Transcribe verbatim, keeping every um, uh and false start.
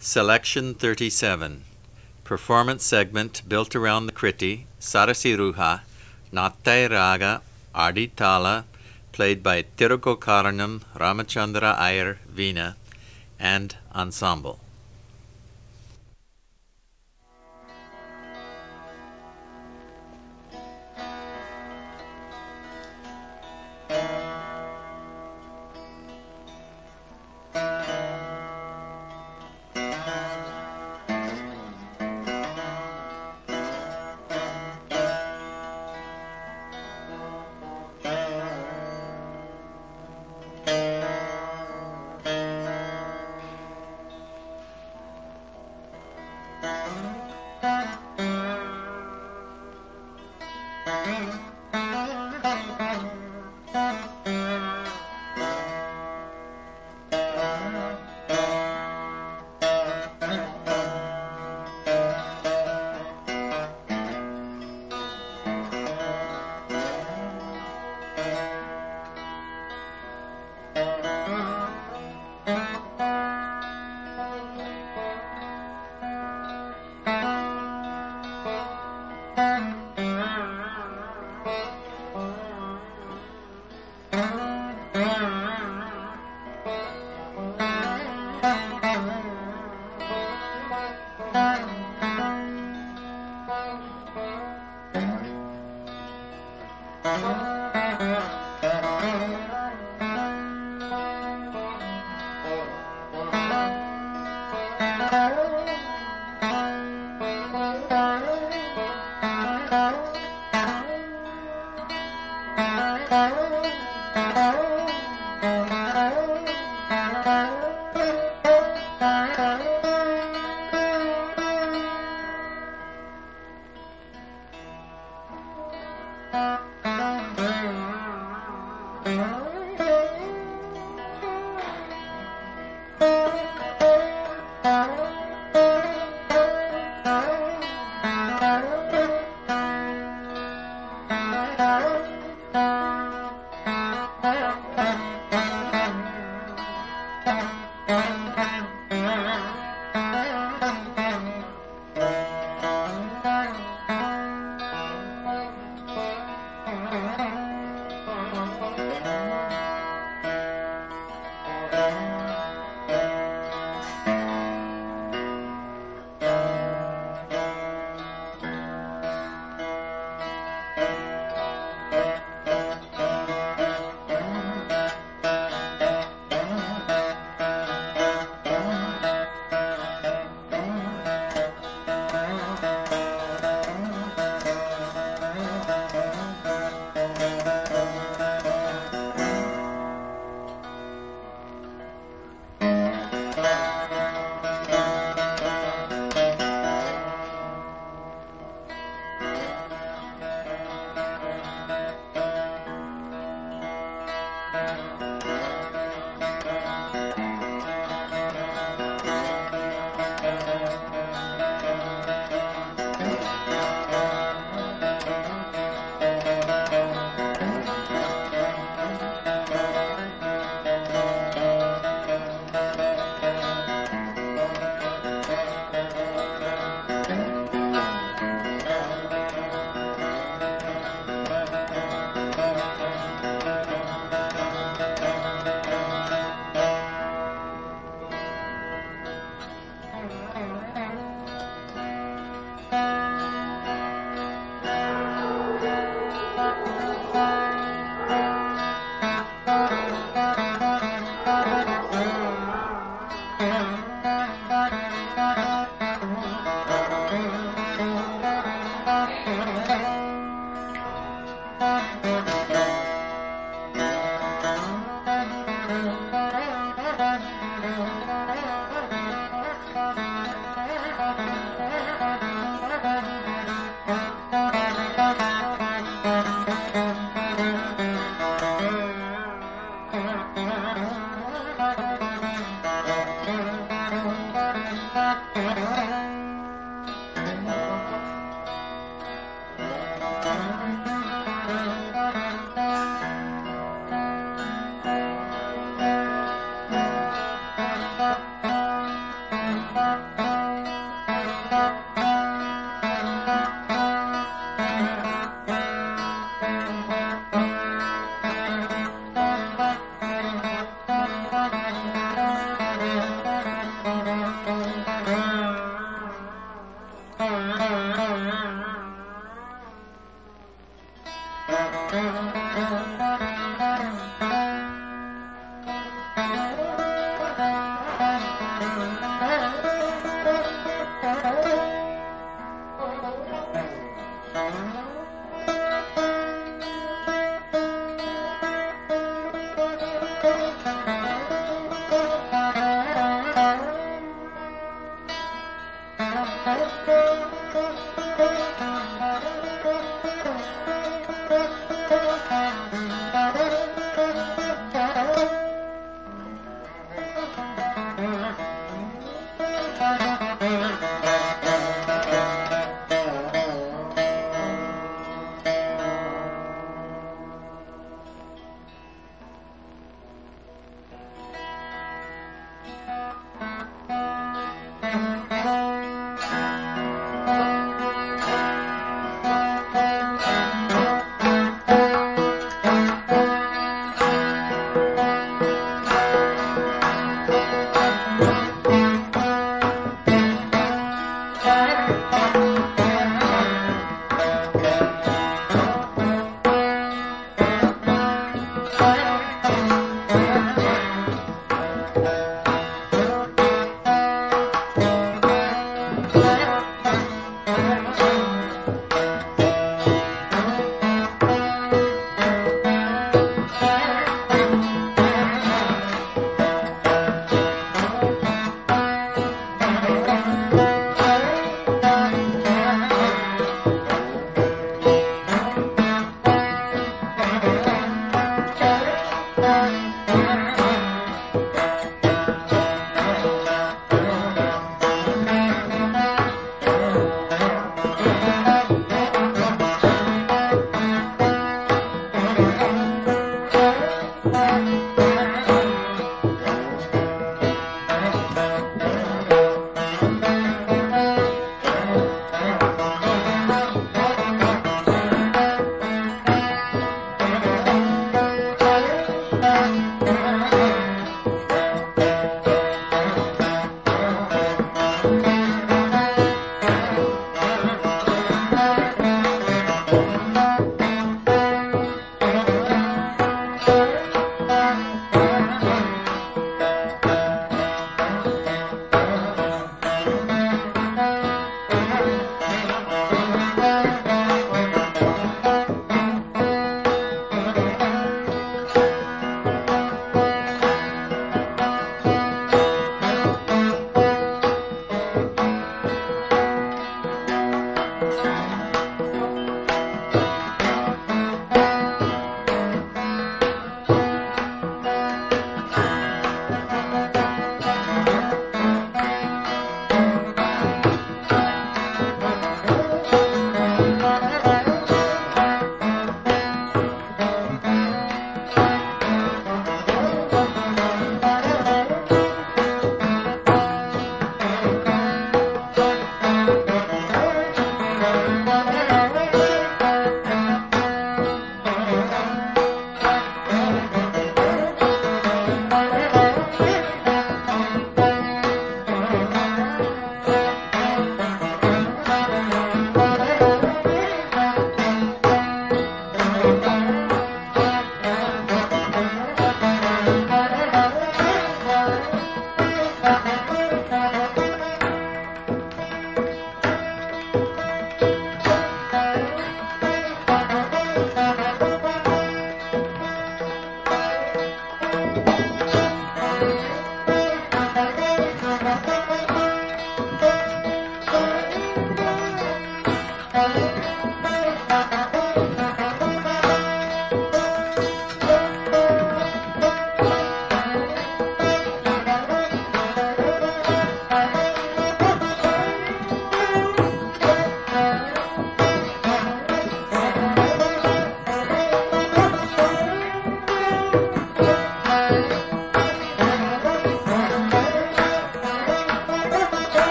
Selection thirty-seven. Performance segment built around the kriti, Sarasiruha, Natai Raga, Adi Tala, played by Thirugokarnam Ramachandra Iyer, Veena, and ensemble. Bye.